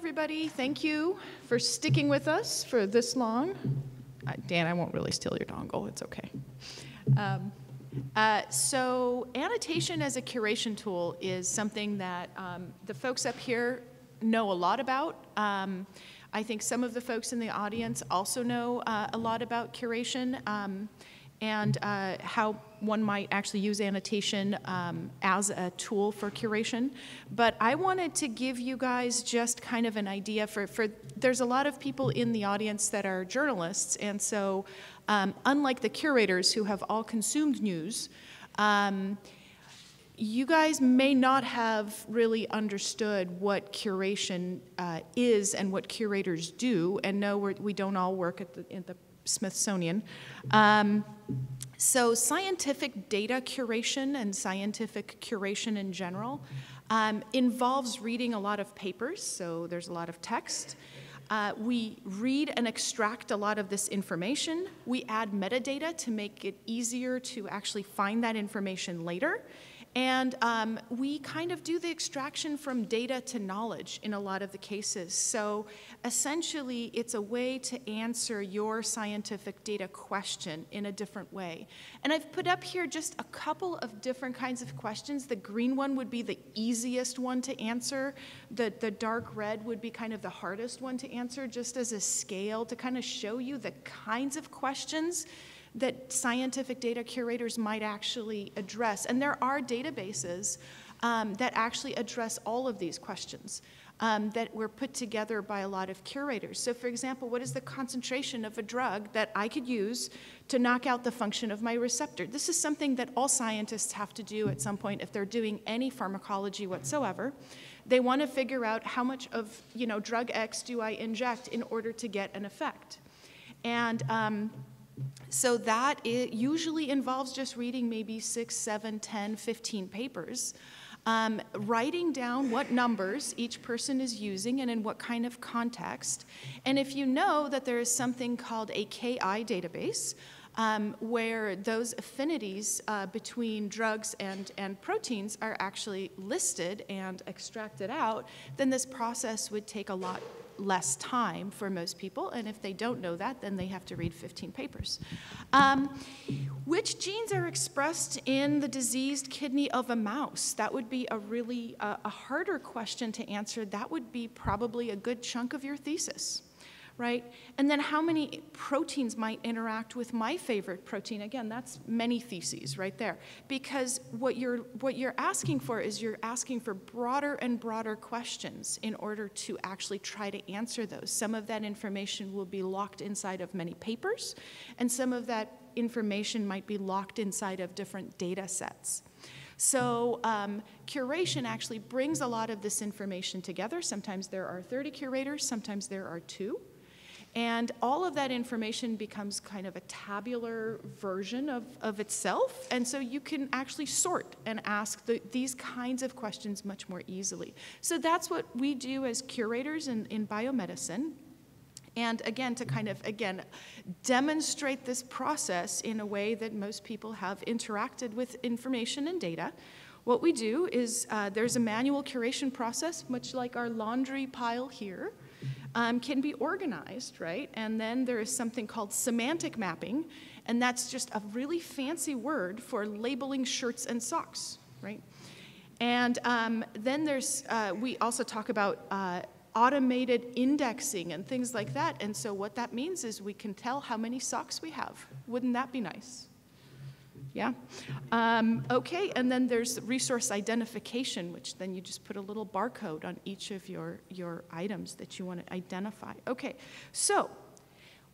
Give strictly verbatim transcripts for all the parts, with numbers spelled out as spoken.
everybody. Thank you for sticking with us for this long. Uh, Dan, I won't really steal your dongle. It's okay. Um, uh, so annotation as a curation tool is something that um, the folks up here know a lot about. Um, I think some of the folks in the audience also know uh, a lot about curation um, and uh, how one might actually use annotation um, as a tool for curation. But I wanted to give you guys just kind of an idea for, for there's a lot of people in the audience that are journalists, and so um, unlike the curators who have all consumed news, um, you guys may not have really understood what curation uh, is and what curators do, and no, we're, we don't all work at the, at the Smithsonian. Um, so scientific data curation and scientific curation in general um, involves reading a lot of papers, so there's a lot of text. Uh, we read and extract a lot of this information. We add metadata to make it easier to actually find that information later. And um, we kind of do the extraction from data to knowledge in a lot of the cases. So essentially, it's a way to answer your scientific data question in a different way. And I've put up here just a couple of different kinds of questions. The green one would be the easiest one to answer. The, the dark red would be kind of the hardest one to answer, just as a scale to kind of show you the kinds of questions that scientific data curators might actually address. And there are databases um, that actually address all of these questions um, that were put together by a lot of curators. So for example, what is the concentration of a drug that I could use to knock out the function of my receptor? This is something that all scientists have to do at some point if they're doing any pharmacology whatsoever. They want to figure out how much of, you know, drug X do I inject in order to get an effect. And um, So that it usually involves just reading maybe six, seven, ten, fifteen papers, um, writing down what numbers each person is using and in what kind of context. And if you know that there is something called a K I database, um, where those affinities uh, between drugs and, and proteins are actually listed and extracted out, then this process would take a lot less time for most people, and if they don't know that, then they have to read fifteen papers. Um, which genes are expressed in the diseased kidney of a mouse? That would be a really uh, a harder question to answer. That would be probably a good chunk of your thesis, right? And then how many proteins might interact with my favorite protein? Again, that's many theses right there, because what you're, what you're asking for is you're asking for broader and broader questions in order to actually try to answer those. Some of that information will be locked inside of many papers, and some of that information might be locked inside of different data sets. So um, curation actually brings a lot of this information together. Sometimes there are thirty curators, sometimes there are two. And all of that information becomes kind of a tabular version of, of itself. And so you can actually sort and ask the, these kinds of questions much more easily. So that's what we do as curators in, in biomedicine. And again, to kind of, again, demonstrate this process in a way that most people have interacted with information and data. What we do is uh, there's a manual curation process, much like our laundry pile here. Um, can be organized, right? And then there is something called semantic mapping, and that's just a really fancy word for labeling shirts and socks, right? And um, then there's, uh, we also talk about uh, automated indexing and things like that, and so what that means is we can tell how many socks we have. Wouldn't that be nice? Yeah. Um, okay, and then there's resource identification, which then you just put a little barcode on each of your, your items that you want to identify. Okay, so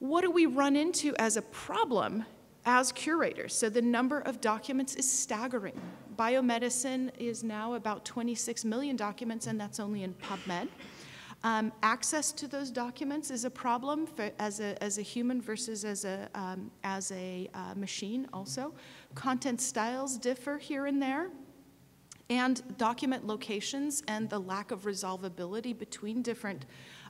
what do we run into as a problem as curators? So the number of documents is staggering. Biomedicine is now about twenty-six million documents, and that's only in PubMed. Um, access to those documents is a problem for, as, a, as a human versus as a, um, as a uh, machine also. Content styles differ here and there. And document locations and the lack of resolvability between different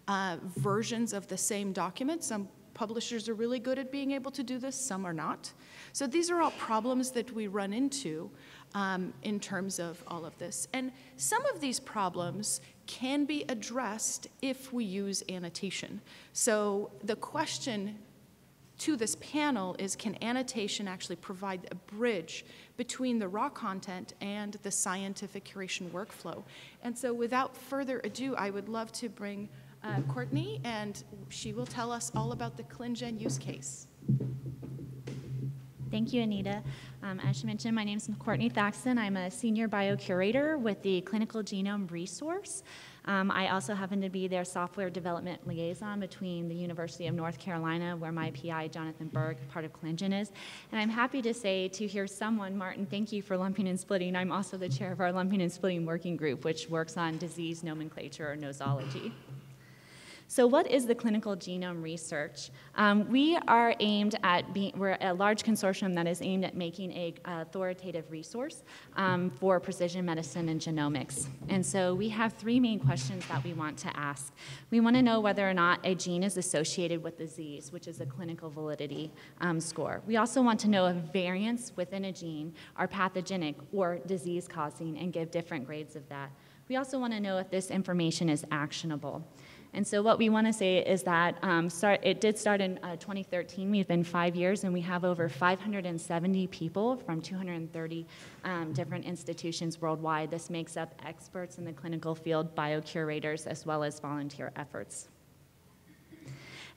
uh, versions of the same document. Some publishers are really good at being able to do this, some are not. So these are all problems that we run into um, in terms of all of this. And some of these problems can be addressed if we use annotation. So the question to this panel is, can annotation actually provide a bridge between the raw content and the scientific curation workflow? And so without further ado, I would love to bring uh, Courtney, and she will tell us all about the ClinGen use case. Thank you, Anita. Um, as she mentioned, my name is Courtney Thaxton. I'm a senior biocurator with the Clinical Genome Resource. Um, I also happen to be their software development liaison between the University of North Carolina, where my P I, Jonathan Berg, part of ClinGen, is. And I'm happy to say to hear someone, Martin, thank you for lumping and splitting. I'm also the chair of our lumping and splitting working group, which works on disease nomenclature or nosology. So what is the clinical genome research? Um, we are aimed at being, we're a large consortium that is aimed at making a authoritative resource um, for precision medicine and genomics. And so we have three main questions that we want to ask. We want to know whether or not a gene is associated with disease, which is a clinical validity um, score. We also want to know if variants within a gene are pathogenic or disease-causing and give different grades of that. We also want to know if this information is actionable. And so what we want to say is that um, start, it did start in uh, twenty thirteen. We've been five years, and we have over five hundred seventy people from two hundred thirty um, different institutions worldwide. This makes up experts in the clinical field, biocurators, as well as volunteer efforts.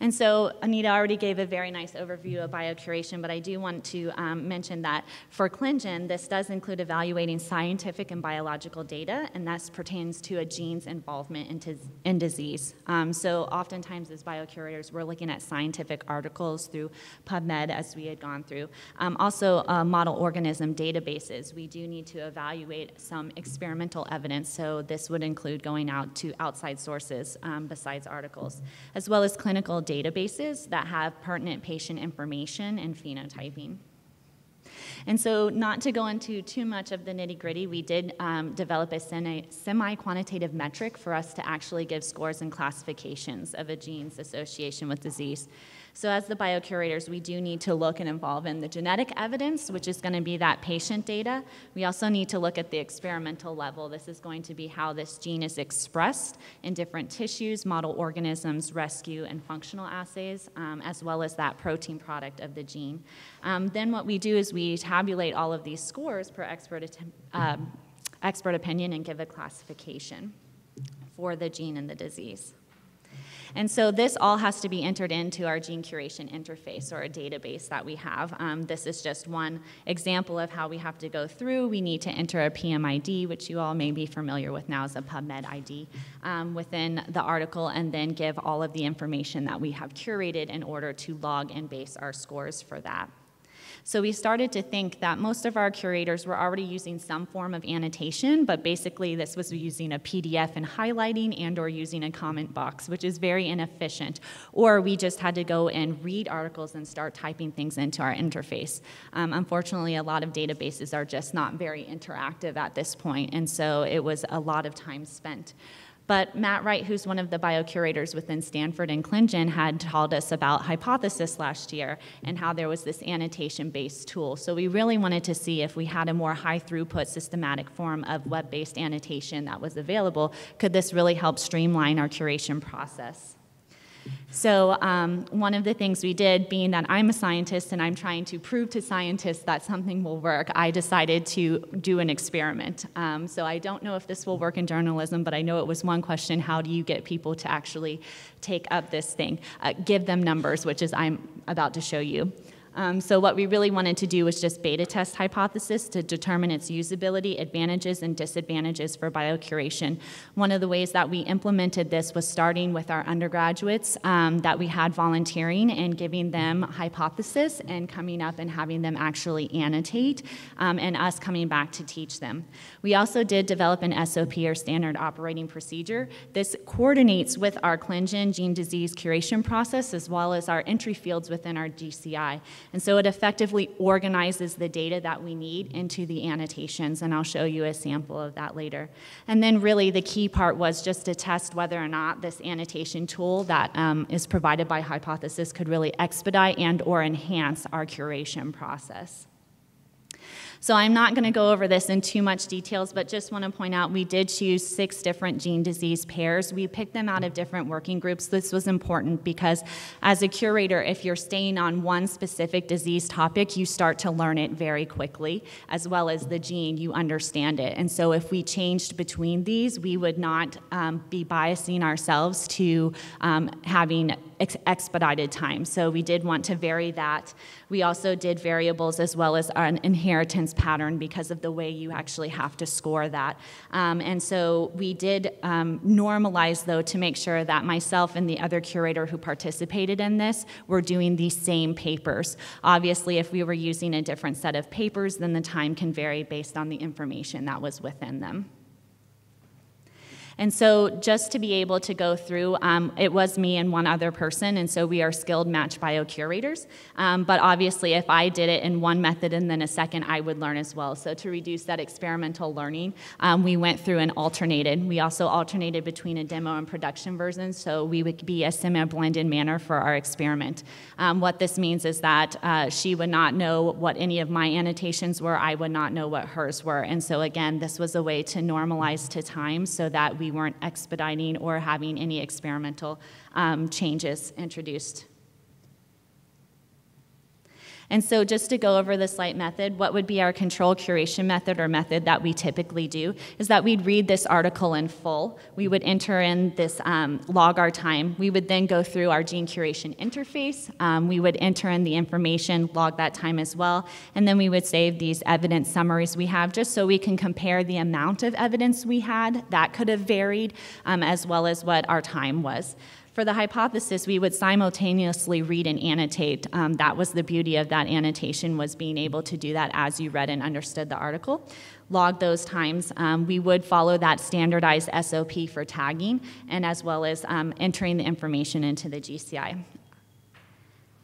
And so Anita already gave a very nice overview of biocuration, but I do want to um, mention that for ClinGen, this does include evaluating scientific and biological data, and that pertains to a gene's involvement in, in disease. Um, so oftentimes as biocurators, we're looking at scientific articles through PubMed, as we had gone through. Um, also uh, model organism databases. We do need to evaluate some experimental evidence, so this would include going out to outside sources um, besides articles, as well as clinical databases that have pertinent patient information and phenotyping. And so not to go into too much of the nitty-gritty, we did um, develop a semi-quantitative metric for us to actually give scores and classifications of a gene's association with disease. So as the biocurators, we do need to look and involve in the genetic evidence, which is going to be that patient data. We also need to look at the experimental level. This is going to be how this gene is expressed in different tissues, model organisms, rescue, and functional assays, um, as well as that protein product of the gene. Um, then what we do is we tabulate all of these scores per expert, um, expert opinion and give a classification for the gene and the disease. And so this all has to be entered into our gene curation interface or a database that we have. Um, this is just one example of how we have to go through. We need to enter a P M I D, which you all may be familiar with now as a PubMed I D, um, within the article, and then give all of the information that we have curated in order to log and base our scores for that. So we started to think that most of our curators were already using some form of annotation, but basically this was using a P D F and highlighting and or using a comment box, which is very inefficient. Or we just had to go and read articles and start typing things into our interface. Um, unfortunately, a lot of databases are just not very interactive at this point, and so it was a lot of time spent. But Matt Wright, who's one of the biocurators within Stanford and ClinGen, had told us about Hypothesis last year and how there was this annotation-based tool. So we really wanted to see if we had a more high-throughput, systematic form of web-based annotation that was available. Could this really help streamline our curation process? So um, one of the things we did, being that I'm a scientist and I'm trying to prove to scientists that something will work, I decided to do an experiment. Um, so I don't know if this will work in journalism, but I know it was one question: how do you get people to actually take up this thing? Uh, give them numbers, which is I'm about to show you. Um, so what we really wanted to do was just beta test Hypothesis to determine its usability, advantages, and disadvantages for biocuration. One of the ways that we implemented this was starting with our undergraduates um, that we had volunteering and giving them Hypothesis and coming up and having them actually annotate, um, and us coming back to teach them. We also did develop an S O P, or standard operating procedure. This coordinates with our ClinGen gene disease curation process as well as our entry fields within our G C I. And so it effectively organizes the data that we need into the annotations, and I'll show you a sample of that later. And then really the key part was just to test whether or not this annotation tool that um, is provided by Hypothesis could really expedite and or enhance our curation process. So I'm not going to go over this in too much details, but just want to point out we did choose six different gene disease pairs. We picked them out of different working groups. This was important because as a curator, if you're staying on one specific disease topic, you start to learn it very quickly, as well as the gene, you understand it. And so if we changed between these, we would not um, be biasing ourselves to um, having ex expedited time. So we did want to vary that. We also did variables as well as an inheritance pattern because of the way you actually have to score that. Um, and so we did um, normalize, though, to make sure that myself and the other curator who participated in this were doing the same papers. Obviously, if we were using a different set of papers, then the time can vary based on the information that was within them. And so just to be able to go through, um, it was me and one other person, and so we are skilled match bio curators. Um, but obviously, if I did it in one method and then a second, I would learn as well. So to reduce that experimental learning, um, we went through and alternated. We also alternated between a demo and production version, so we would be a semi-blended manner for our experiment. Um, what this means is that uh, she would not know what any of my annotations were, I would not know what hers were. And so again, this was a way to normalize to time so that we We weren't expediting or having any experimental um, changes introduced. And so just to go over the slight method, what would be our control curation method or method that we typically do is that we'd read this article in full. We would enter in this um, log our time. We would then go through our gene curation interface. Um, we would enter in the information, log that time as well. And then we would save these evidence summaries we have just so we can compare the amount of evidence we had. That could have varied um, as well as what our time was. For the hypothesis, we would simultaneously read and annotate. Um, that was the beauty of that annotation, was being able to do that as you read and understood the article. Log those times. Um, we would follow that standardized S O P for tagging, and as well as um, entering the information into the G C I.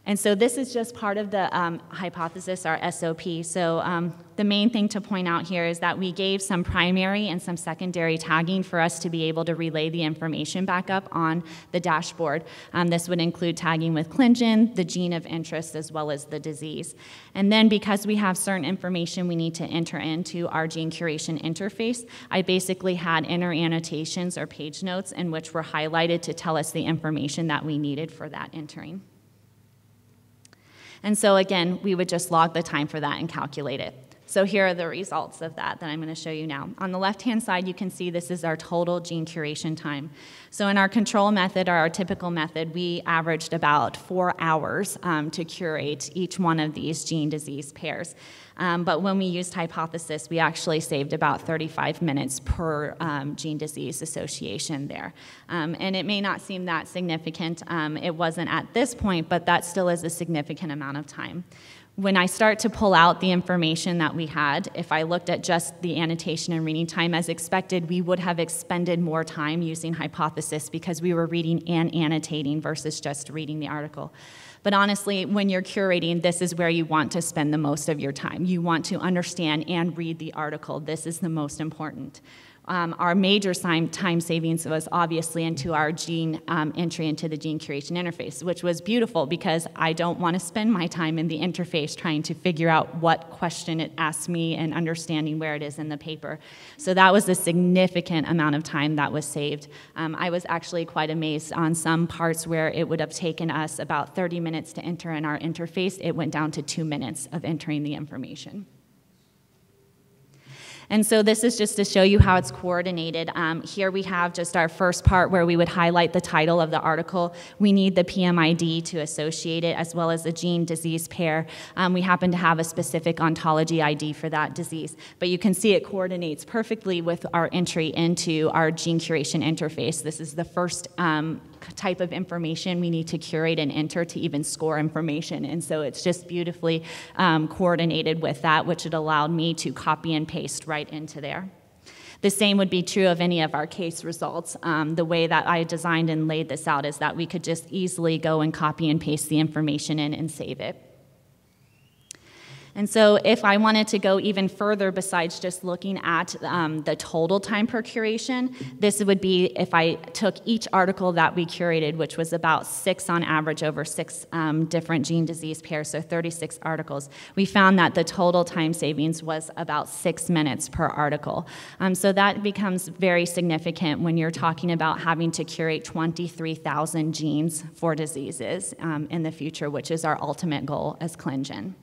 And so this is just part of the um, hypothesis, our S O P. So um, the main thing to point out here is that we gave some primary and some secondary tagging for us to be able to relay the information back up on the dashboard. Um, this would include tagging with ClinGen, the gene of interest, as well as the disease. And then because we have certain information we need to enter into our gene curation interface, I basically had inner annotations or page notes in which were highlighted to tell us the information that we needed for that entering. And so again, we would just log the time for that and calculate it. So here are the results of that that I'm going to show you now. On the left-hand side, you can see this is our total gene curation time. So in our control method, or our typical method, we averaged about four hours um, to curate each one of these gene disease pairs. Um, but when we used hypothesis, we actually saved about thirty-five minutes per um, gene disease association there. Um, and it may not seem that significant. Um, it wasn't at this point, but that still is a significant amount of time. When I start to pull out the information that we had, if I looked at just the annotation and reading time, as expected, we would have expended more time using hypothesis because we were reading and annotating versus just reading the article. But honestly, when you're curating, this is where you want to spend the most of your time. You want to understand and read the article. This is the most important. Um, our major time savings was obviously into our gene um, entry into the gene curation interface, which was beautiful because I don't want to spend my time in the interface trying to figure out what question it asked me and understanding where it is in the paper. So that was a significant amount of time that was saved. Um, I was actually quite amazed on some parts where it would have taken us about thirty minutes to enter in our interface. It went down to two minutes of entering the information. And so this is just to show you how it's coordinated. Um, here we have just our first part where we would highlight the title of the article. We need the P M I D to associate it, as well as the gene disease pair. Um, we happen to have a specific ontology I D for that disease. But you can see it coordinates perfectly with our entry into our gene curation interface. This is the first um, type of information we need to curate and enter to even score information. And so it's just beautifully um, coordinated with that, which it allowed me to copy and paste right into there. The same would be true of any of our case results. Um, the way that I designed and laid this out is that we could just easily go and copy and paste the information in and save it. And so if I wanted to go even further besides just looking at um, the total time per curation, this would be if I took each article that we curated, which was about six on average over six um, different gene disease pairs, so thirty-six articles. We found that the total time savings was about six minutes per article. Um, so that becomes very significant when you're talking about having to curate twenty-three thousand genes for diseases um, in the future, which is our ultimate goal as ClinGen.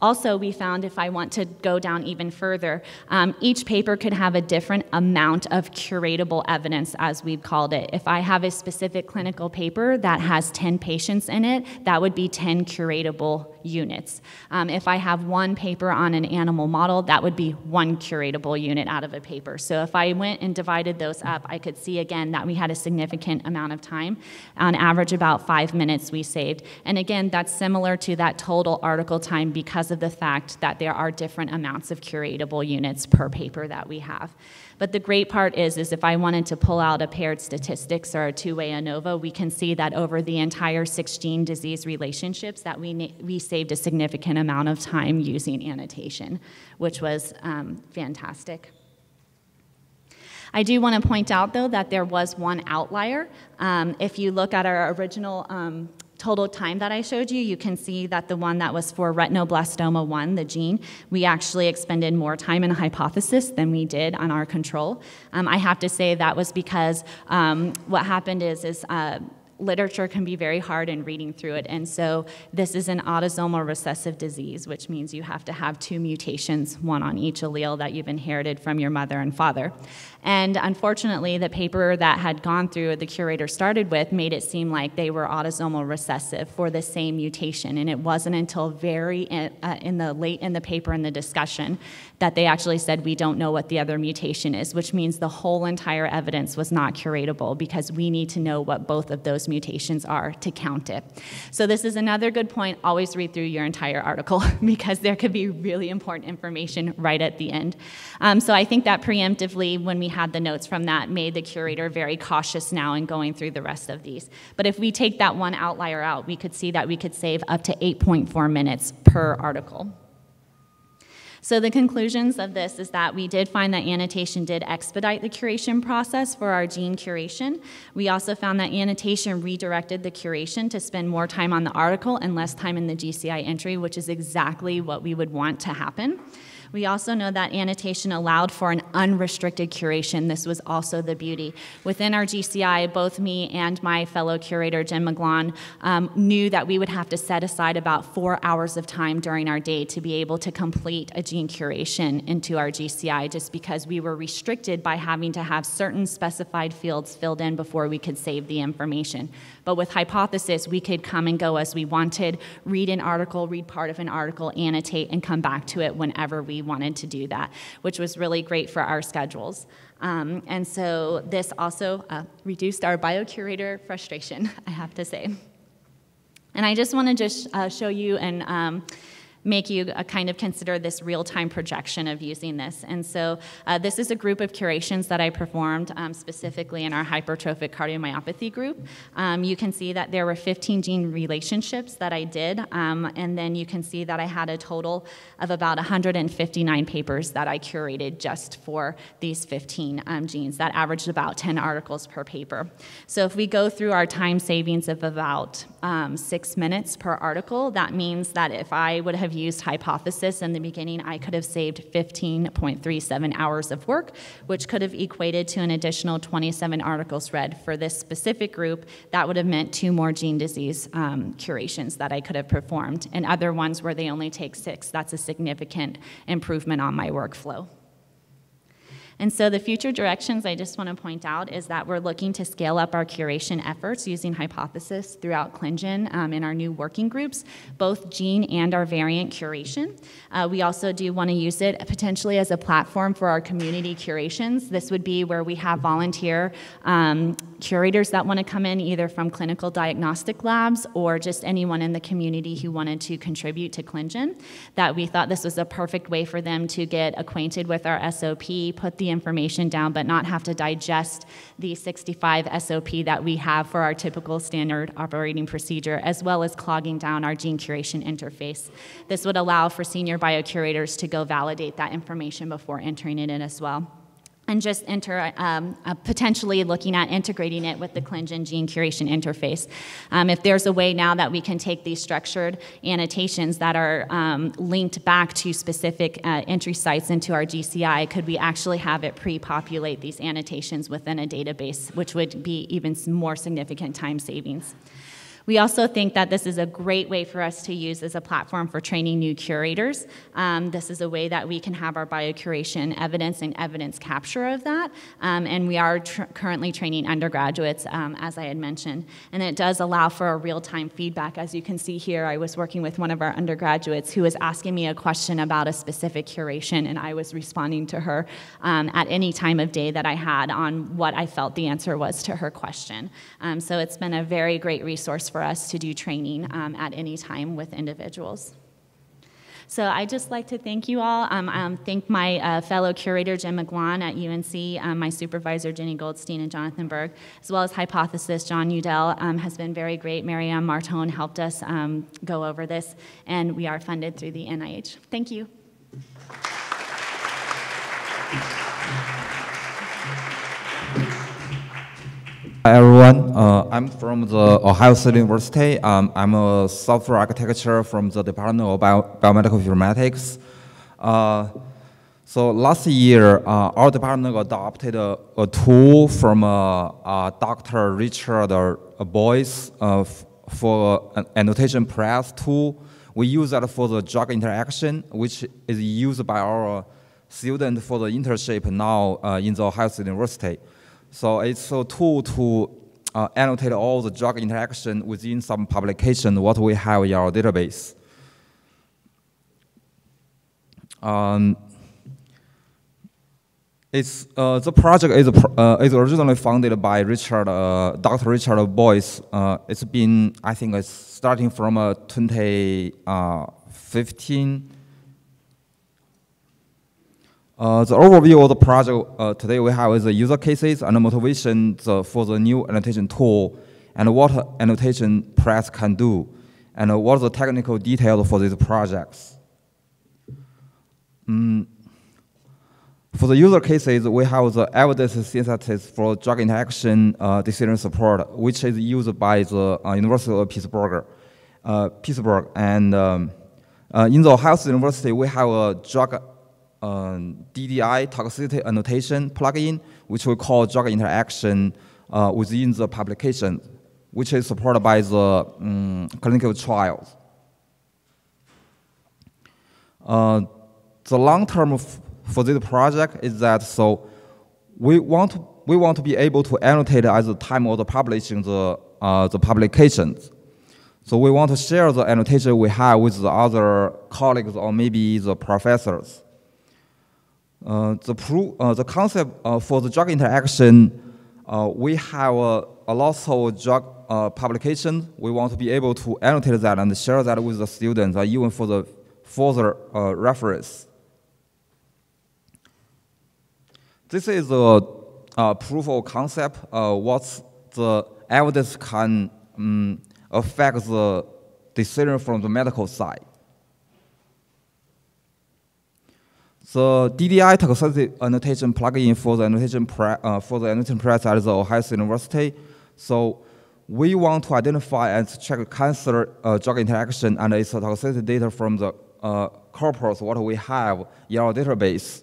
Also, we found if I want to go down even further, um, each paper could have a different amount of curatable evidence, as we've called it. If I have a specific clinical paper that has ten patients in it, that would be ten curatable units. Um, if I have one paper on an animal model, that would be one curatable unit out of a paper. So if I went and divided those up, I could see again that we had a significant amount of time. On average, about five minutes we saved. And again, that's similar to that total article time because of the fact that there are different amounts of curatable units per paper that we have. But the great part is, is if I wanted to pull out a paired statistics or a two-way ANOVA, we can see that over the entire six gene disease relationships that we, we saved a significant amount of time using annotation, which was um, fantastic. I do want to point out, though, that there was one outlier. Um, if you look at our original um, total time that I showed you, you can see that the one that was for retinoblastoma one, the gene, we actually expended more time in a hypothesis than we did on our control. Um, I have to say that was because um, what happened is, is uh, literature can be very hard in reading through it, and so this is an autosomal recessive disease, which means you have to have two mutations, one on each allele that you've inherited from your mother and father. And unfortunately, the paper that had gone through, the curator started with, made it seem like they were autosomal recessive for the same mutation, and it wasn't until very in, uh, in the late in the paper in the discussion that they actually said, we don't know what the other mutation is, which means the whole entire evidence was not curatable because we need to know what both of those mutations are to count it. So this is another good point, always read through your entire article because there could be really important information right at the end. Um, so I think that preemptively, when we had the notes from that, made the curator very cautious now in going through the rest of these. But if we take that one outlier out, we could see that we could save up to eight point four minutes per article. So the conclusions of this is that we did find that annotation did expedite the curation process for our gene curation. We also found that annotation redirected the curation to spend more time on the article and less time in the G C I entry, which is exactly what we would want to happen. We also know that annotation allowed for an unrestricted curation. This was also the beauty. Within our G C I, both me and my fellow curator, Jim McGlone, um, knew that we would have to set aside about four hours of time during our day to be able to complete a gene curation into our G C I, just because we were restricted by having to have certain specified fields filled in before we could save the information. But with Hypothesis, we could come and go as we wanted, read an article, read part of an article, annotate, and come back to it whenever we wanted to do that, which was really great for our schedules. Um, and so this also uh, reduced our biocurator frustration, I have to say. And I just want to just uh, show you and um, make you uh, kind of consider this real-time projection of using this. And so uh, this is a group of curations that I performed um, specifically in our hypertrophic cardiomyopathy group. Um, you can see that there were fifteen gene relationships that I did, um, and then you can see that I had a total of about one hundred fifty-nine papers that I curated just for these fifteen um, genes. That averaged about ten articles per paper. So if we go through our time savings of about um, six minutes per article, that means that if I would have used Hypothesis in the beginning, I could have saved fifteen point three seven hours of work, which could have equated to an additional twenty-seven articles read. For this specific group, that would have meant two more gene disease um, curations that I could have performed. And other ones where they only take six, that's a significant improvement on my workflow. And so the future directions I just want to point out is that we're looking to scale up our curation efforts using Hypothesis throughout ClinGen um, in our new working groups, both gene and our variant curation. Uh, we also do want to use it potentially as a platform for our community curations. This would be where we have volunteer um, curators that want to come in either from clinical diagnostic labs or just anyone in the community who wanted to contribute to ClinGen, that we thought this was a perfect way for them to get acquainted with our S O P, put the information down, but not have to digest the sixty-five S O P that we have for our typical standard operating procedure, as well as clogging down our gene curation interface. This would allow for senior biocurators to go validate that information before entering it in as well. And just enter, um, uh, potentially looking at integrating it with the ClinGen gene curation interface. Um, if there's a way now that we can take these structured annotations that are um, linked back to specific uh, entry sites into our G C I, could we actually have it pre-populate these annotations within a database, which would be even more significant time savings. We also think that this is a great way for us to use as a platform for training new curators. Um, this is a way that we can have our biocuration evidence and evidence capture of that, um, and we are tr currently training undergraduates, um, as I had mentioned. And it does allow for a real-time feedback. As you can see here, I was working with one of our undergraduates who was asking me a question about a specific curation, and I was responding to her um, at any time of day that I had on what I felt the answer was to her question. Um, so it's been a very great resource for us to do training um, at any time with individuals. So I'd just like to thank you all. Um, um, thank my uh, fellow curator, Jim McGlone at U N C, um, my supervisor, Jenny Goldstein and Jonathan Berg, as well as Hypothesis. John Udell um, has been very great. Maryam Martone helped us um, go over this, and we are funded through the N I H. Thank you. Hi everyone, uh, I'm from the Ohio State University. Um, I'm a software architecture from the Department of Bio Biomedical Informatics. Uh, so last year, uh, our department adopted a, a tool from uh, uh, Doctor Richard Boyce uh, for an annotation press tool. We use that for the drug interaction, which is used by our student for the internship now uh, in the Ohio State University. So it's a tool to uh, annotate all the drug interaction within some publication, what we have in our database. Um, it's, uh, the project is, uh, is originally funded by Richard, uh, Doctor Richard Boyce. Uh, it's been, I think, it's starting from uh, twenty fifteen. Uh, the overview of the project uh, today we have is the user cases and the motivation uh, for the new annotation tool, and what annotation press can do, and uh, what are the technical details for these projects. Mm. For the user cases, we have the evidence synthesis for drug interaction uh, decision support, which is used by the uh, University of Pittsburgh. Uh, Pittsburgh. And um, uh, in the Ohio State University, we have a drug Um, D D I toxicity annotation plugin, which we call drug interaction uh, within the publication, which is supported by the um, clinical trials. Uh, the long term for this project is that so we want to, we want to be able to annotate at the time of the publishing the uh, the publications. So we want to share the annotation we have with the other colleagues or maybe the professors. Uh, the, pro uh, the concept uh, for the drug interaction, uh, we have uh, a lot of drug uh, publications. We want to be able to annotate that and share that with the students, uh, even for the further uh, reference. This is a, a proof of concept, uh, what the evidence can um, affect the decision from the medical side. The D D I toxicity annotation plugin for the annotation pre, uh, for the annotation press at the Ohio State University. So we want to identify and check cancer uh, drug interaction and its toxicity data from the uh, corpus what we have in our database.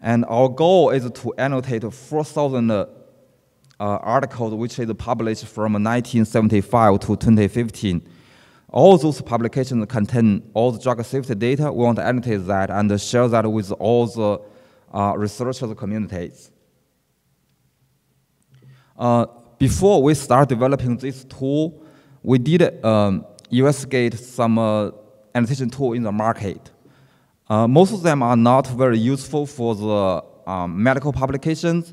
And our goal is to annotate four thousand uh, articles which is published from nineteen seventy-five to twenty fifteen. All those publications contain all the drug safety data. We want to annotate that and share that with all the uh, researchers communities. Uh, before we start developing this tool, we did um, investigate some uh, annotation tool in the market. Uh, most of them are not very useful for the um, medical publications,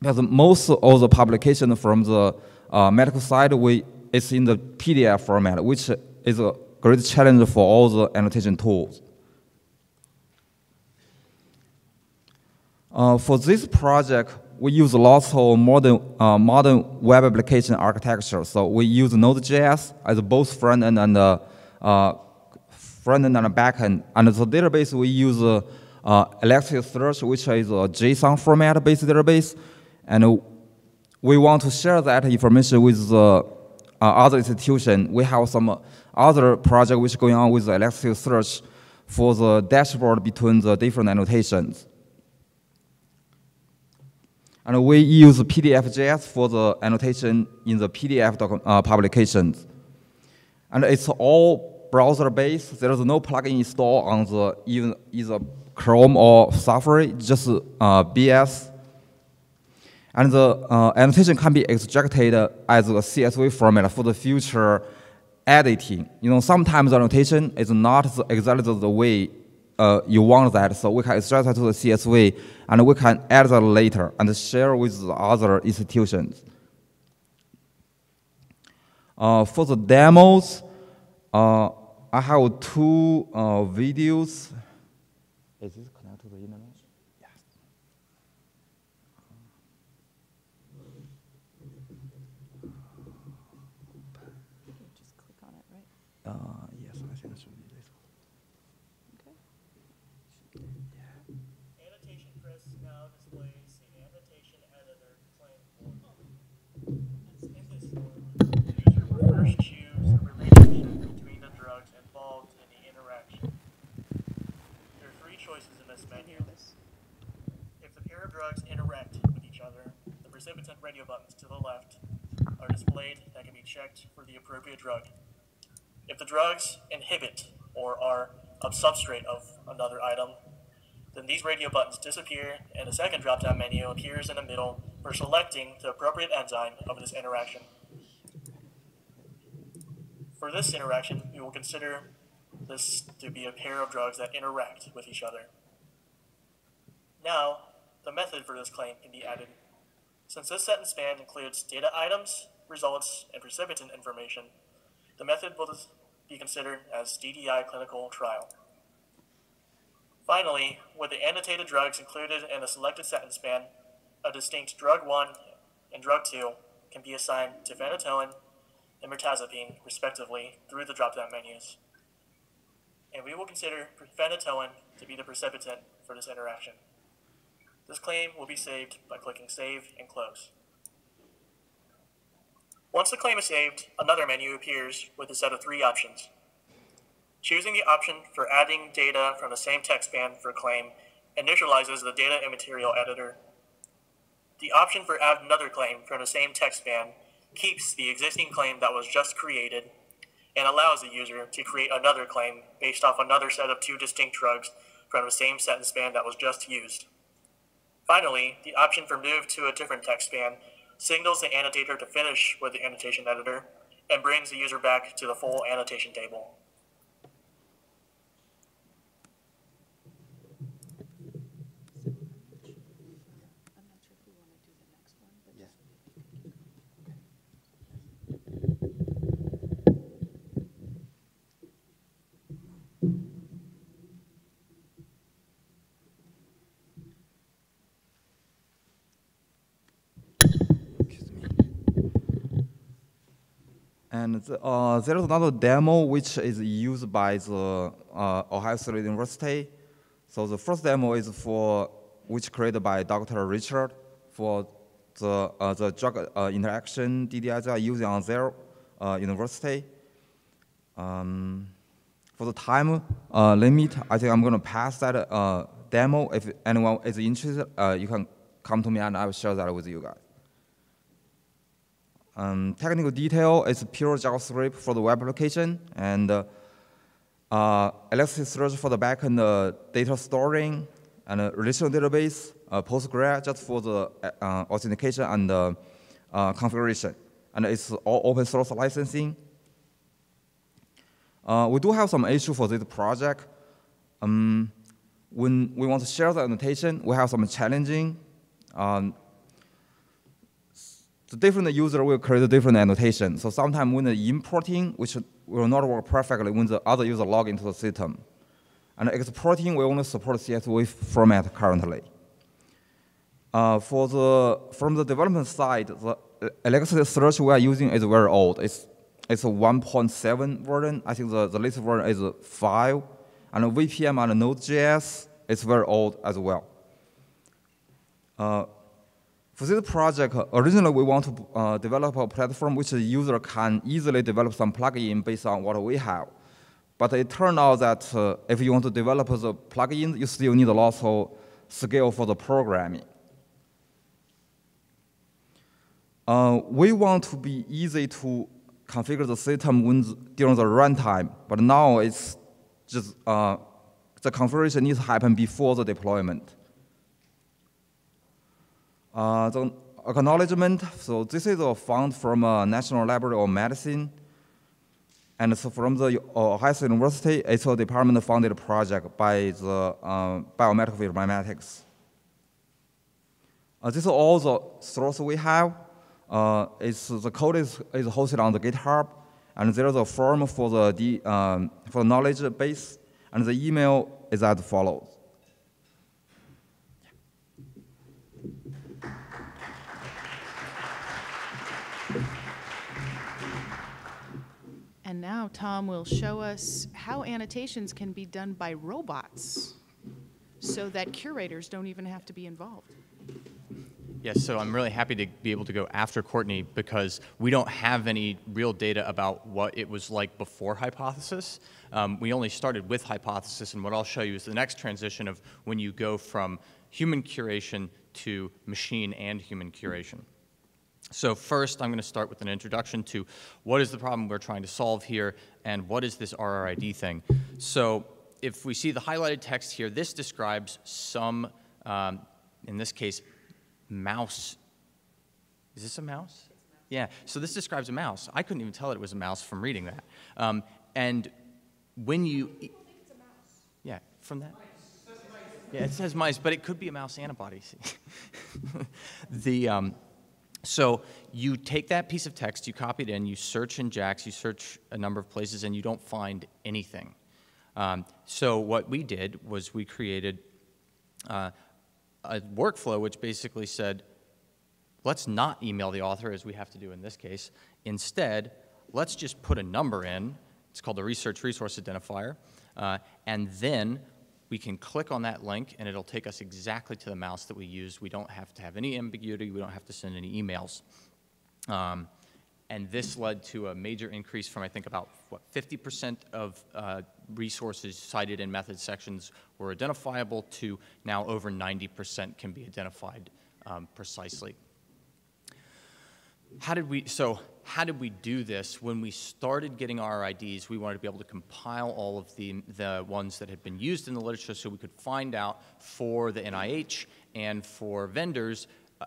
because most of the publications from the uh, medical side, we it's in the P D F format, which is a great challenge for all the annotation tools. Uh, for this project, we use lots of modern, uh, modern web application architecture. So we use Node.js as both front end and uh, uh, front end and back end. And the database we use uh, uh, Elasticsearch, which is a JSON format based database. And uh, we want to share that information with uh, uh, other institutions. We have some uh, other project which is going on with Elasticsearch for the dashboard between the different annotations. And we use P D F dot J S for the annotation in the P D F doc, uh, publications. And it's all browser-based. There is no plugin installed on the even either Chrome or Safari, just uh, B S. And the uh, annotation can be extracted as a C S V format for the future editing. You know, sometimes the annotation is not exactly the way Uh, you want that, so we can extract that to the C S V, and we can add that later and share with the other institutions. Uh, for the demos, uh, I have two uh, videos. Is this connected to the internet? Yes. You can just click on it, right? Uh, yes, I think that should be this one. Drugs interact with each other, the precipitant radio buttons to the left are displayed that can be checked for the appropriate drug. If the drugs inhibit or are a substrate of another item, then these radio buttons disappear and a second drop-down menu appears in the middle for selecting the appropriate enzyme of this interaction. For this interaction, we will consider this to be a pair of drugs that interact with each other. Now, the method for this claim can be added. Since this set and span includes data items, results, and precipitant information, the method will be considered as D D I clinical trial. Finally, with the annotated drugs included in the selected set and span, a distinct drug one and drug two can be assigned to phenytoin and mirtazapine, respectively, through the drop-down menus. And we will consider phenytoin to be the precipitant for this interaction. This claim will be saved by clicking Save and Close. Once the claim is saved, another menu appears with a set of three options. Choosing the option for adding data from the same text span for claim initializes the data and material editor. The option for add another claim from the same text span keeps the existing claim that was just created and allows the user to create another claim based off another set of two distinct drugs from the same set and span that was just used. Finally, the option for move to a different text span signals the annotator to finish with the annotation editor and brings the user back to the full annotation table. And uh, there is another demo which is used by the uh, Ohio State University. So the first demo is for which created by Doctor Richard for the uh, the drug uh, interaction D D I they are using on their uh, university. Um, for the time uh, limit, I think I'm going to pass that uh, demo. If anyone is interested, uh, you can come to me and I will share that with you guys. Um, technical detail is pure JavaScript for the web application, and uh, uh, Elasticsearch for the backend uh, data storing, and a relational database, uh, Postgres just for the uh, authentication and uh, uh, configuration. And it's all open source licensing. Uh, we do have some issue for this project. Um, when we want to share the annotation, we have some challenging. Um, So different user will create a different annotation. So sometimes when the importing, which will not work perfectly when the other user log into the system. And exporting, we only support C S V format currently. Uh, for the from the development side, the Elasticsearch we are using is very old. It's it's a one point seven version. I think the, the latest version is five. And V P M and Node.js is very old as well. Uh, for this project, originally we want to uh, develop a platform which the user can easily develop some plugin based on what we have. But it turned out that uh, if you want to develop the plugin, you still need a lot of scale for the programming. Uh, we want to be easy to configure the system when, during the runtime, but now it's just uh, the configuration needs to happen before the deployment. Uh, the acknowledgement, so this is a fund from a National Library of Medicine. And so from the Ohio State University, it's a department-funded project by the uh, biomedical informatics. Uh, this is all the source we have. Uh, it's, the code is, is hosted on the GitHub, and there is a form for the D, um, for knowledge base, and the email is as follows. And now Tom will show us how annotations can be done by robots so that curators don't even have to be involved. Yes, so I'm really happy to be able to go after Courtney because we don't have any real data about what it was like before Hypothesis. Um, we only started with Hypothesis, and what I'll show you is the next transition of when you go from human curation to machine and human curation. So first, I'm going to start with an introduction to what is the problem we're trying to solve here, and what is this R R I D thing. So if we see the highlighted text here, this describes some, um, in this case, mouse. Is this a mouse? Yeah. So this describes a mouse. I couldn't even tell it was a mouse from reading that. Um, and when you... People think it's a mouse. Yeah, from that. Yeah, it says mice, but it could be a mouse antibody. the... Um, So you take that piece of text, you copy it in, you search in JAX, you search a number of places, and you don't find anything. Um, so what we did was we created uh, a workflow which basically said, let's not email the author, as we have to do in this case. Instead, let's just put a number in. It's called the research resource identifier. Uh, and then we can click on that link, and it'll take us exactly to the mouse that we use. We don't have to have any ambiguity. We don't have to send any emails. Um, and this led to a major increase from, I think, about what, fifty percent of uh, resources cited in method sections were identifiable to now over ninety percent can be identified um, precisely. How did we, so how did we do this? When we started getting R R I Ds, we wanted to be able to compile all of the, the ones that had been used in the literature so we could find out for the N I H and for vendors, uh,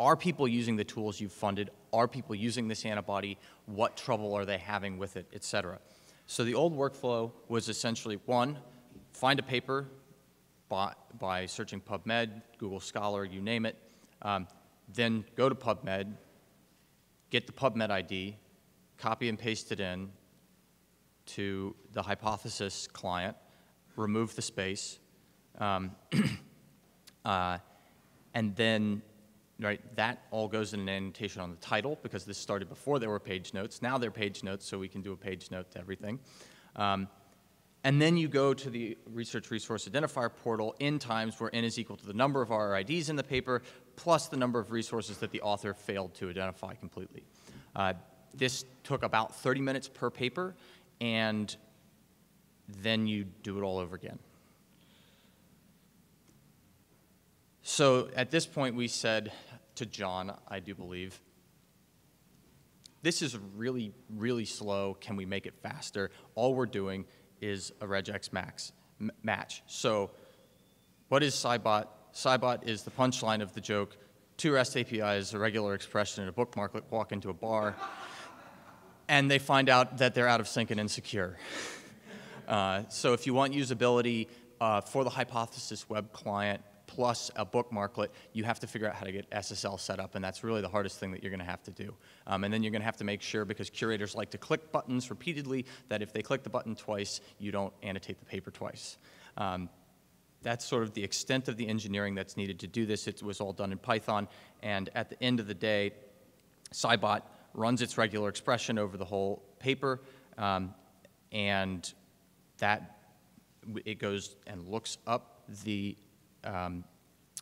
are people using the tools you've funded? Are people using this antibody? What trouble are they having with it, et cetera? So the old workflow was essentially, one, find a paper by, by searching PubMed, Google Scholar, you name it. Um, Then go to PubMed, get the PubMed I D, copy and paste it in to the Hypothesis client, remove the space, um, uh, and then right, that all goes in an annotation on the title because this started before there were page notes. Now they're page notes, so we can do a page note to everything. Um, And then you go to the Research Resource Identifier portal in times where n is equal to the number of R R I Ds in the paper plus the number of resources that the author failed to identify completely. Uh, this took about thirty minutes per paper, and then you do it all over again. So at this point, we said to John, I do believe, this is really, really slow. Can we make it faster? All we're doing is a regex max, match. So what is SciBot? SciBot is the punchline of the joke. Two REST A P Is, a regular expression, and a bookmark walk into a bar, and they find out that they're out of sync and insecure. Uh, so if you want usability uh, for the Hypothesis web client plus a bookmarklet, you have to figure out how to get S S L set up, and that's really the hardest thing that you're going to have to do. Um, and then you're going to have to make sure, because curators like to click buttons repeatedly, that if they click the button twice, you don't annotate the paper twice. Um, That's sort of the extent of the engineering that's needed to do this. It was all done in Python, and at the end of the day, SciBot runs its regular expression over the whole paper, um, and that it goes and looks up the um,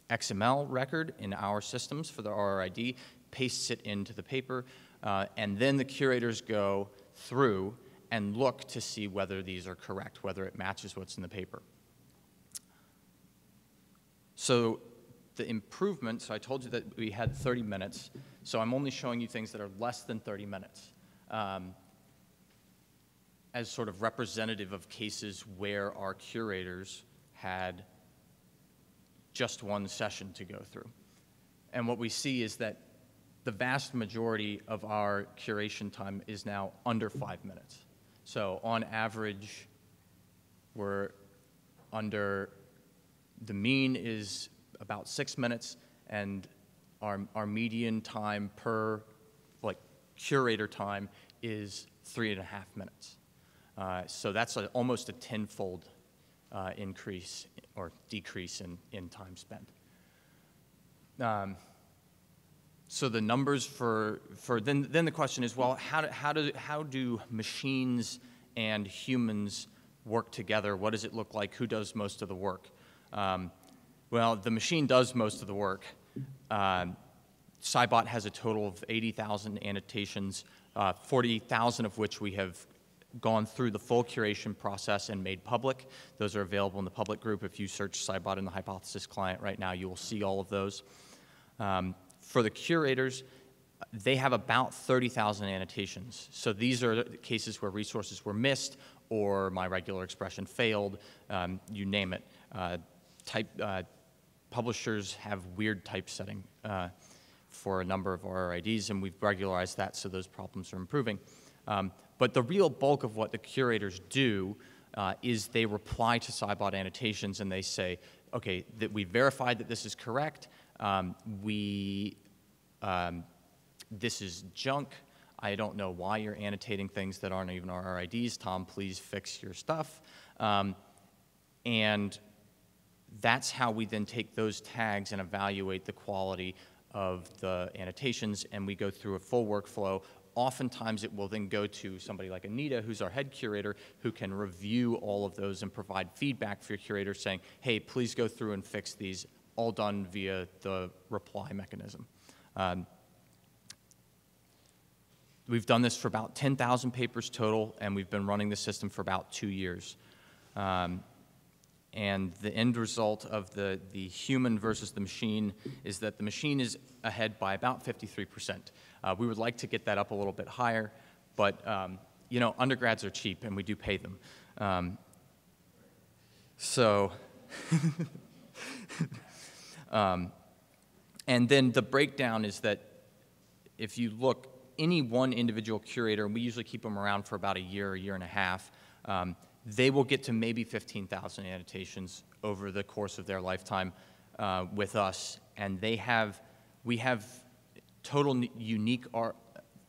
X M L record in our systems for the R R I D, pastes it into the paper, uh, and then the curators go through and look to see whether these are correct, whether it matches what's in the paper. So the improvements, I told you that we had thirty minutes, so I'm only showing you things that are less than thirty minutes um, as sort of representative of cases where our curators had just one session to go through. And what we see is that the vast majority of our curation time is now under five minutes. So on average, we're under, the mean is about six minutes, and our, our median time per, like, curator time is three and a half minutes. Uh, so that's a, almost a tenfold uh, increase or decrease in, in time spent. Um, so the numbers for, for then, then the question is, well, how do, how, do, how do machines and humans work together? What does it look like? Who does most of the work? Um, well, the machine does most of the work. Um, SciBot has a total of eighty thousand annotations, uh, forty thousand of which we have gone through the full curation process and made public. Those are available in the public group. If you search SciBot in the Hypothesis client right now, you will see all of those. Um, for the curators, they have about thirty thousand annotations. So these are the cases where resources were missed or my regular expression failed, um, you name it. Uh, type, uh, publishers have weird typesetting uh, for a number of R R I Ds, and we've regularized that so those problems are improving. Um, but the real bulk of what the curators do uh, is they reply to SciBot annotations and they say, okay, that we verified that this is correct, um, we, um, this is junk, I don't know why you're annotating things that aren't even R R I Ds, Tom, please fix your stuff. Um, and that's how we then take those tags and evaluate the quality of the annotations, and we go through a full workflow. Oftentimes it will then go to somebody like Anita, who's our head curator, who can review all of those and provide feedback for your curator saying, hey, please go through and fix these, all done via the reply mechanism. Um, we've done this for about ten thousand papers total, and we've been running the system for about two years. Um, And the end result of the, the human versus the machine is that the machine is ahead by about fifty-three percent. Uh, we would like to get that up a little bit higher, but um, you know, undergrads are cheap and we do pay them. Um, so, um, and then the breakdown is that if you look, any one individual curator, and we usually keep them around for about a year, a year and a half, um, they will get to maybe fifteen thousand annotations over the course of their lifetime uh, with us, and they have, we have total unique R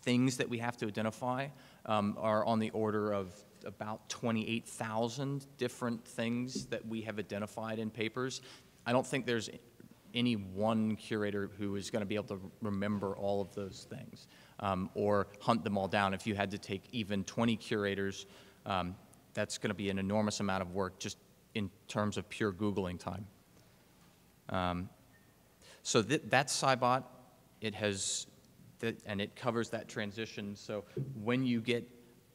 things that we have to identify um, are on the order of about twenty-eight thousand different things that we have identified in papers. I don't think there's any one curator who is going to be able to remember all of those things um, or hunt them all down. If you had to take even twenty curators, um, that's going to be an enormous amount of work just in terms of pure Googling time. Um, so th that's SciBot. It has, th and it covers that transition. So when you get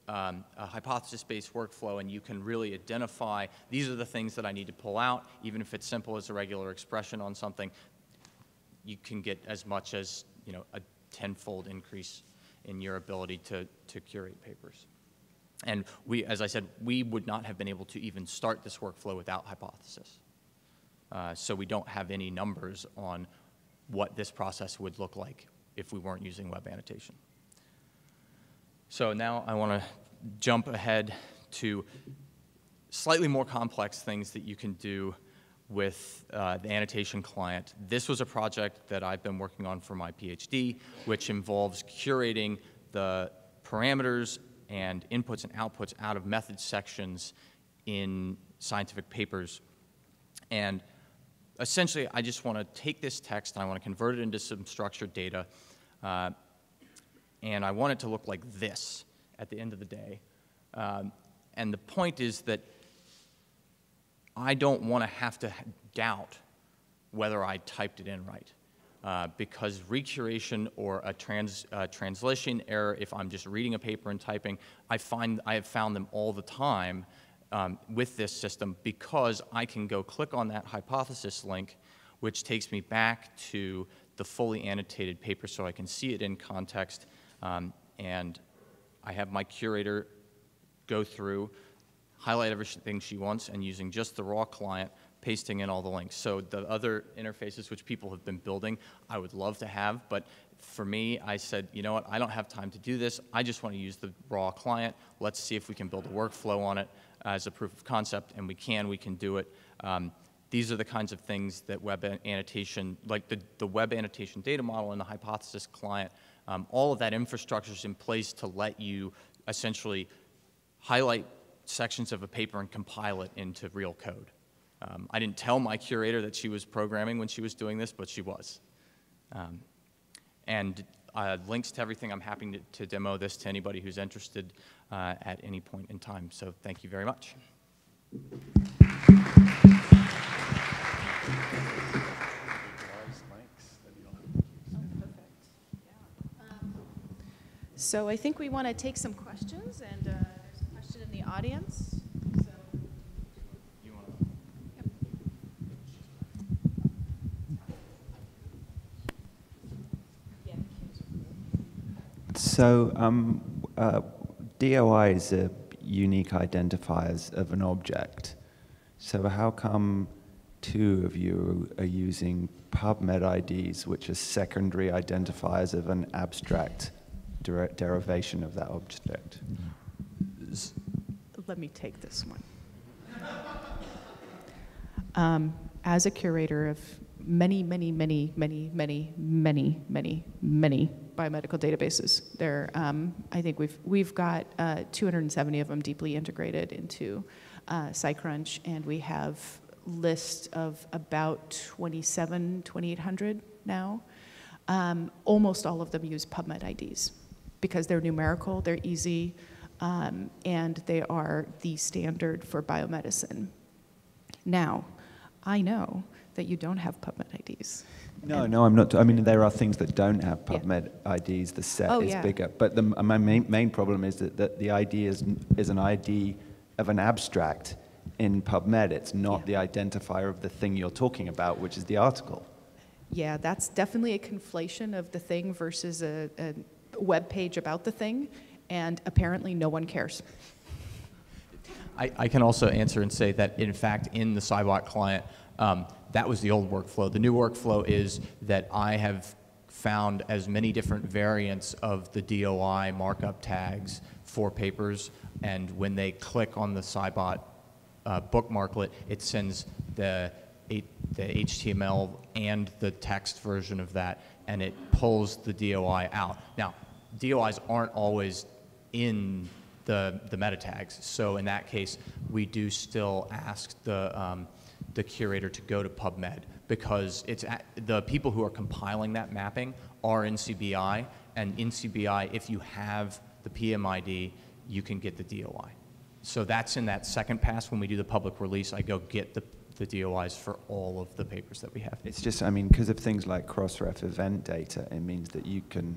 um, a hypothesis-based workflow and you can really identify, these are the things that I need to pull out, even if it's simple as a regular expression on something, you can get as much as, you know, a tenfold increase in your ability to, to curate papers. And we, as I said, we would not have been able to even start this workflow without Hypothesis. Uh, so we don't have any numbers on what this process would look like if we weren't using web annotation. So now I want to jump ahead to slightly more complex things that you can do with uh, the annotation client. This was a project that I've been working on for my PhD, which involves curating the parameters and inputs and outputs out of method sections in scientific papers. And essentially, I just want to take this text and I want to convert it into some structured data. Uh, and I want it to look like this at the end of the day. Um, and the point is that I don't want to have to doubt whether I typed it in right. Uh, because recuration or a trans, uh, translation error, if I'm just reading a paper and typing, I find I have found them all the time um, with this system, because I can go click on that hypothesis link, which takes me back to the fully annotated paper so I can see it in context, um, and I have my curator go through, highlight everything she wants, and using just the raw client, pasting in all the links. So the other interfaces which people have been building, I would love to have, but for me, I said, you know what, I don't have time to do this. I just want to use the raw client. Let's see if we can build a workflow on it as a proof of concept, and we can, we can do it. Um, these are the kinds of things that web annotation, like the, the web annotation data model and the hypothesis client, um, all of that infrastructure is in place to let you essentially highlight sections of a paper and compile it into real code. Um, I didn't tell my curator that she was programming when she was doing this, but she was. Um, and uh, links to everything. I'm happy to, to demo this to anybody who's interested uh, at any point in time. So thank you very much. So I think we want to take some questions, and uh, there's a question in the audience. So um, uh, D O Is are unique identifiers of an object. So how come two of you are using PubMed I Ds, which are secondary identifiers of an abstract der derivation of that object? Let me take this one. um, as a curator of many, many, many, many, many, many, many, many biomedical databases. There, um, I think we've we've got uh, two hundred seventy of them deeply integrated into uh, SciCrunch, and we have lists of about twenty-seven, twenty-eight hundred now. Um, almost all of them use PubMed I Ds because they're numerical, they're easy, um, and they are the standard for biomedicine. Now, I know that you don't have PubMed I Ds. No, and no, I'm not. I mean, there are things that don't have PubMed yeah. I Ds. The set oh, is yeah. bigger. But the, my main, main problem is that, that the I D is, is an I D of an abstract in PubMed. It's not yeah. the identifier of the thing you're talking about, which is the article. Yeah, that's definitely a conflation of the thing versus a, a web page about the thing. And apparently no one cares. I, I can also answer and say that, in fact, in the SciBot client, um, that was the old workflow. The new workflow is that I have found as many different variants of the D O I markup tags for papers, and when they click on the SciBot uh, bookmarklet, it sends the, the H T M L and the text version of that, and it pulls the D O I out. Now, D O Is aren't always in the, the meta tags, so in that case, we do still ask the um, the curator to go to PubMed, because it's at, the people who are compiling that mapping are in C B I, and in C B I, if you have the P M I D, you can get the D O I. So that's in that second pass. When we do the public release, I go get the, the D O Is for all of the papers that we have. It's just, I mean, because of things like Crossref event data, it means that you can,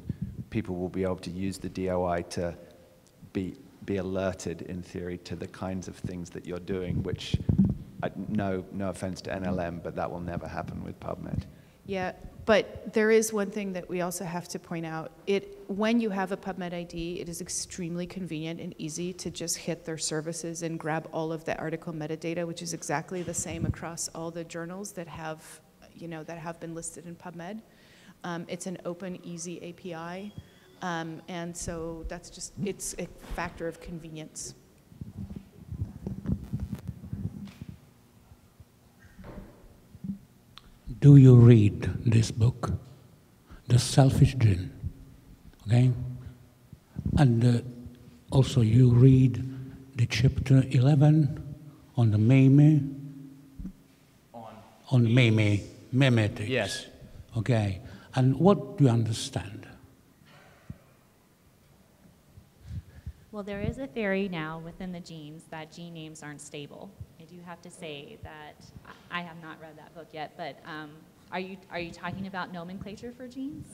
people will be able to use the D O I to be, be alerted, in theory, to the kinds of things that you're doing, which I, no, no offense to N L M, but that will never happen with PubMed. Yeah, but there is one thing that we also have to point out. It, when you have a PubMed I D, it is extremely convenient and easy to just hit their services and grab all of the article metadata, which is exactly the same across all the journals that have, you know, that have been listed in PubMed. Um, it's an open, easy A P I, um, and so that's just, it's a factor of convenience. Do you read this book, The Selfish Gene? Okay? And uh, also you read the chapter eleven on the meme. On on meme, memetics. Yes. Okay. And what do you understand? Well, there is a theory now within the genes that gene names aren't stable. I do have to say that I have not read that book yet, but um, are you are you talking about nomenclature for genes?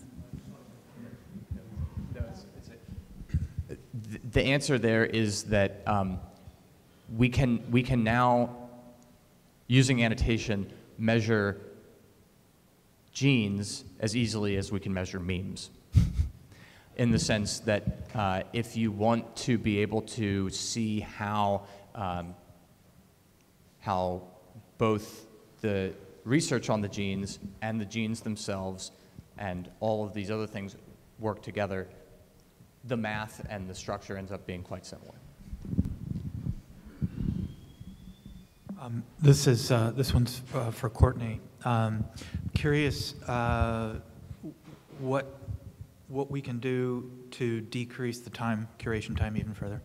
No, it's, it's a... the, the answer there is that um, we can we can now, using annotation, measure genes as easily as we can measure memes. In the sense that uh, if you want to be able to see how, um, how both the research on the genes and the genes themselves and all of these other things work together, the math and the structure ends up being quite similar. Um, this, is, uh, this one's uh, for Courtney. Um, curious uh, what what we can do to decrease the time, curation time even further?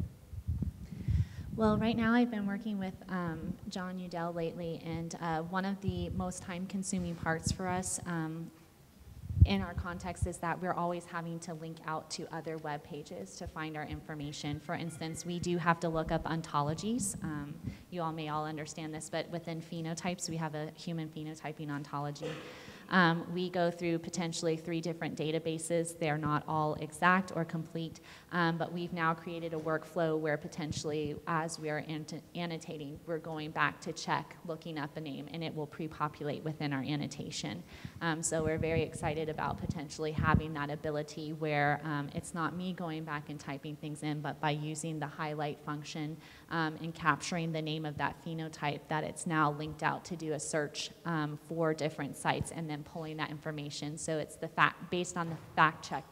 Well, right now I've been working with um, John Udell lately, and uh, one of the most time-consuming parts for us um, in our context is that we're always having to link out to other web pages to find our information. For instance, we do have to look up ontologies. Um, you all may all understand this, but within phenotypes, we have a human phenotyping ontology. Um, we go through potentially three different databases. They're not all exact or complete, um, but we've now created a workflow where potentially as we are annotating, we're going back to check, looking up a name, and it will pre-populate within our annotation. Um, so we're very excited about potentially having that ability where um, it's not me going back and typing things in, but by using the highlight function um, and capturing the name of that phenotype, that it's now linked out to do a search um, for different sites, and then and pulling that information. So it's the fact, based on the fact check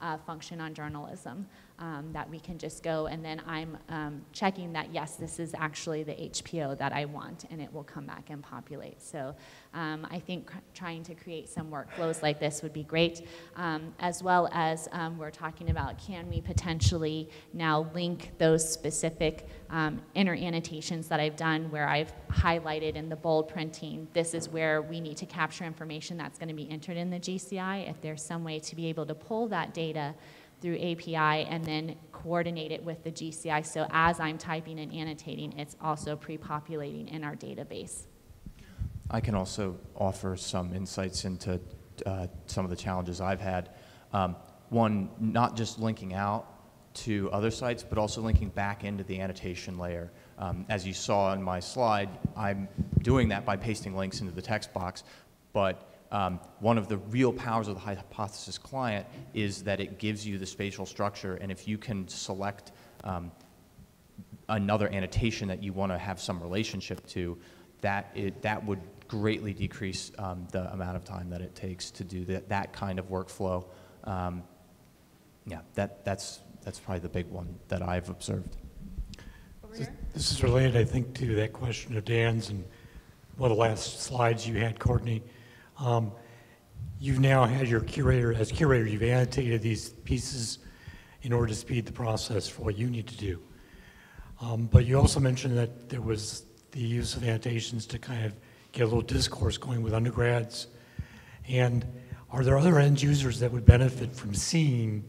uh, function on journalism um, that we can just go, and then I'm um, checking that, yes, this is actually the H P O that I want, and it will come back and populate. So um, I think trying to create some workflows like this would be great, um, as well as um, we're talking about, can we potentially now link those specific Um, inner annotations that I've done where I've highlighted in the bold printing, this is where we need to capture information that's going to be entered in the G C I. If there's some way to be able to pull that data through A P I and then coordinate it with the G C I, so as I'm typing and annotating, it's also pre-populating in our database. I can also offer some insights into uh, some of the challenges I've had. Um, one, not just linking out to other sites, but also linking back into the annotation layer. Um, as you saw in my slide, I'm doing that by pasting links into the text box, but um, one of the real powers of the Hypothesis client is that it gives you the spatial structure, and if you can select um, another annotation that you want to have some relationship to, that, it, that would greatly decrease um, the amount of time that it takes to do that, that kind of workflow. Um, yeah, that, that's That's probably the big one that I've observed. Over here. This is related, I think, to that question of Dan's and one of the last slides you had, Courtney. Um, you've now had your curator, as curator, you've annotated these pieces in order to speed the process for what you need to do. Um, but you also mentioned that there was the use of annotations to kind of get a little discourse going with undergrads. And are there other end users that would benefit from seeing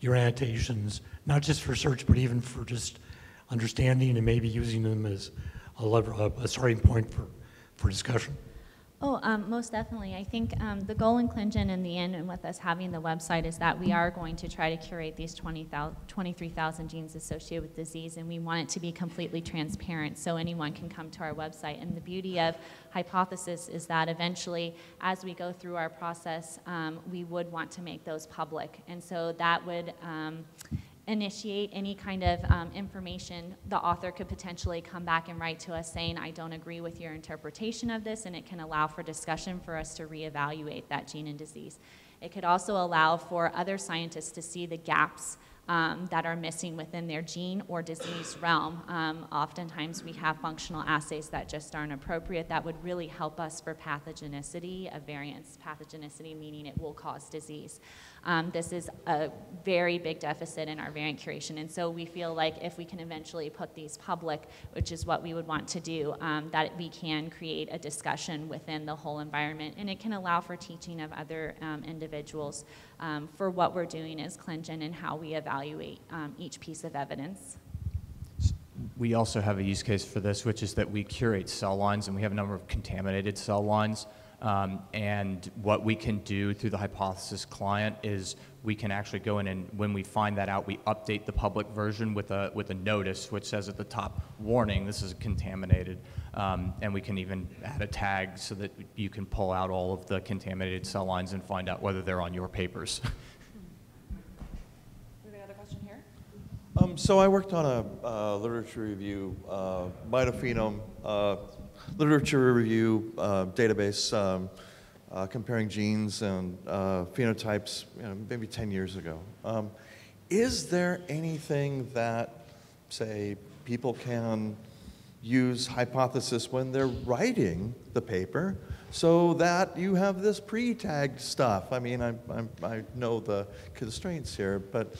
your annotations, not just for search, but even for just understanding and maybe using them as a, lever, a starting point for, for discussion? Oh, um, most definitely. I think um, the goal in ClinGen in the end and with us having the website is that we are going to try to curate these twenty-three thousand genes associated with disease, and we want it to be completely transparent so anyone can come to our website. And the beauty of Hypothesis is that eventually, as we go through our process, um, we would want to make those public. And so that would um, initiate any kind of um, information. The author could potentially come back and write to us saying, I don't agree with your interpretation of this, and it can allow for discussion for us to reevaluate that gene and disease. It could also allow for other scientists to see the gaps um, that are missing within their gene or disease realm. Um, oftentimes we have functional assays that just aren't appropriate that would really help us for pathogenicity of variants. Pathogenicity meaning it will cause disease. Um, this is a very big deficit in our variant curation, and so we feel like if we can eventually put these public, which is what we would want to do, um, that we can create a discussion within the whole environment, and it can allow for teaching of other um, individuals um, for what we're doing as ClinGen and how we evaluate um, each piece of evidence. We also have a use case for this, which is that we curate cell lines, and we have a number of contaminated cell lines. Um, and what we can do through the Hypothesis client is we can actually go in, and when we find that out, we update the public version with a, with a notice which says at the top, warning, this is contaminated. Um, and we can even add a tag so that you can pull out all of the contaminated cell lines and find out whether they're on your papers. We have another question here. Um, so I worked on a uh, literature review, uh, mitophenome, uh, literature review uh, database um, uh, comparing genes and uh, phenotypes, you know, maybe ten years ago. Um, is there anything that, say, people can use Hypothesis when they're writing the paper so that you have this pre-tagged stuff? I mean, I, I, I know the constraints here, but...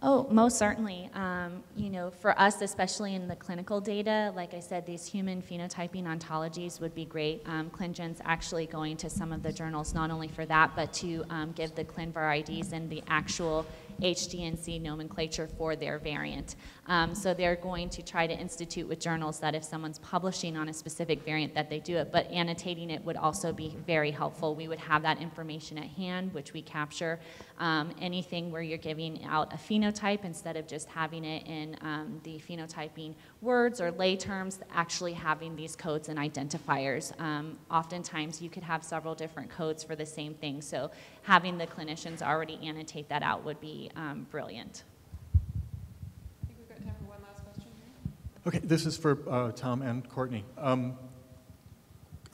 Oh, most certainly. Um, you know, for us, especially in the clinical data, like I said, these human phenotyping ontologies would be great. Um, ClinGen's actually going to some of the journals, not only for that, but to um, give the ClinVar I Ds and the actual H D N C nomenclature for their variant. Um, so they're going to try to institute with journals that if someone's publishing on a specific variant that they do it, but annotating it would also be very helpful. We would have that information at hand, which we capture. Um, anything where you're giving out a phenotype instead of just having it in um, the phenotyping words or lay terms, actually having these codes and identifiers. Um, oftentimes you could have several different codes for the same thing, so having the clinicians already annotate that out would be Um, brilliant. I think we've got time for one last question here. Okay, this is for uh, Tom and Courtney. Um,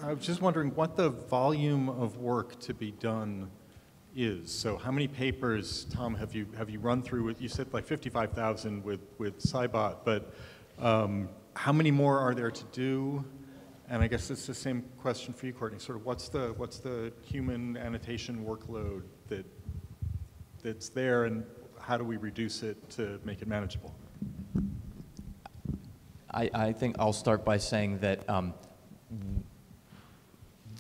I was just wondering what the volume of work to be done is. So how many papers, Tom, have you have you run through with, you said like fifty-five thousand with, with SciBot, but um, how many more are there to do? And I guess it's the same question for you, Courtney. Sort of what's the, what's the human annotation workload that that's there, and how do we reduce it to make it manageable? I, I think I'll start by saying that um,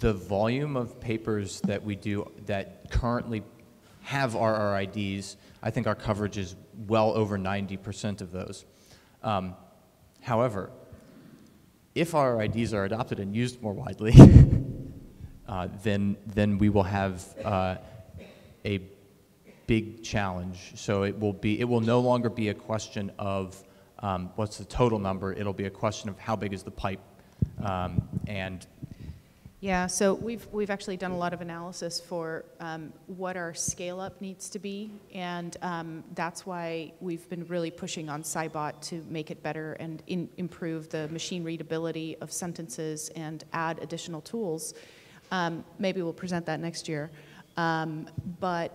the volume of papers that we do that currently have R R I Ds, I think our coverage is well over ninety percent of those. Um, however, if R R I Ds are adopted and used more widely, uh, then, then we will have uh, a big challenge. So it will be, it will no longer be a question of um, what's the total number. It'll be a question of how big is the pipe, um, and yeah. So we've we've actually done a lot of analysis for um, what our scale up needs to be, and um, that's why we've been really pushing on SciBot to make it better and in, improve the machine readability of sentences and add additional tools. Um, maybe we'll present that next year, um, but.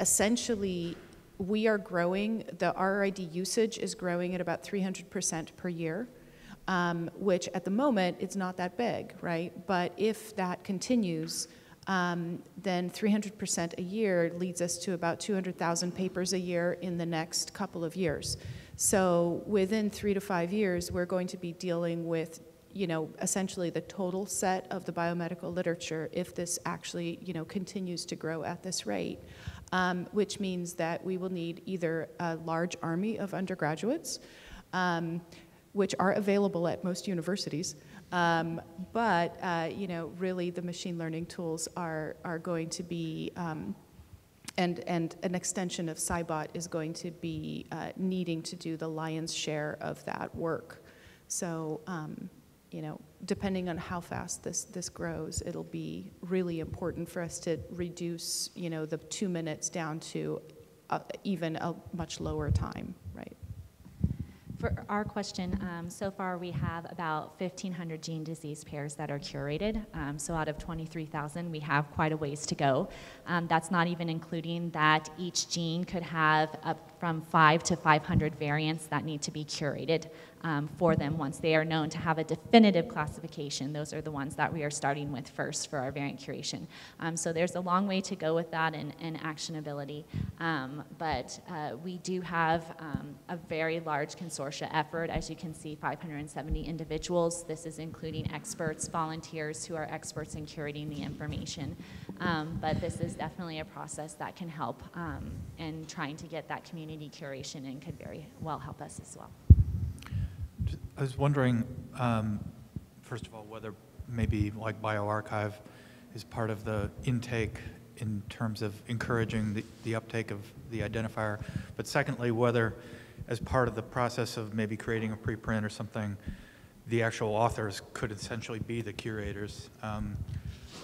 Essentially, we are growing, the R R I D usage is growing at about three hundred percent per year, um, which at the moment, it's not that big, right? But if that continues, um, then three hundred percent a year leads us to about two hundred thousand papers a year in the next couple of years. So within three to five years, we're going to be dealing with, you know, essentially the total set of the biomedical literature if this actually, you know, continues to grow at this rate. Um, which means that we will need either a large army of undergraduates, um, which are available at most universities, um, but uh, you know, really the machine learning tools are, are going to be, um, and, and an extension of SciBot is going to be uh, needing to do the lion's share of that work. So um, you know, depending on how fast this, this grows, it'll be really important for us to reduce, you know, the two minutes down to uh, even a much lower time, right? For our question, um, so far we have about fifteen hundred gene disease pairs that are curated. Um, so out of twenty-three thousand, we have quite a ways to go. Um, that's not even including that each gene could have up from five to five hundred variants that need to be curated um, for them once they are known to have a definitive classification. Those are the ones that we are starting with first for our variant curation. Um, so there's a long way to go with that and, and actionability. Um, but uh, we do have um, a very large consortia effort. As you can see, five hundred seventy individuals. This is including experts, volunteers who are experts in curating the information. Um, but this is definitely a process that can help um, in trying to get that community curation and could very well help us as well. I was wondering, um, first of all, whether maybe like bioarchive is part of the intake in terms of encouraging the, the uptake of the identifier, but secondly, whether as part of the process of maybe creating a preprint or something, the actual authors could essentially be the curators. Um,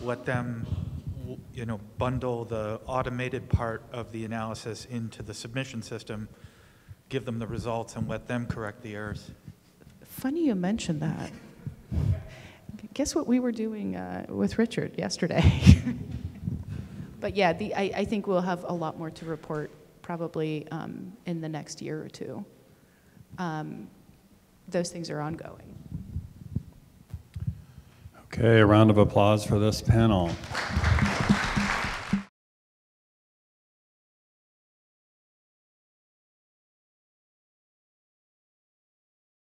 let them you know, bundle the automated part of the analysis into the submission system, give them the results, and let them correct the errors. Funny you mentioned that. Guess what we were doing uh, with Richard yesterday. But yeah, the, I, I think we'll have a lot more to report probably um, in the next year or two. Um, those things are ongoing. Okay, a round of applause for this panel.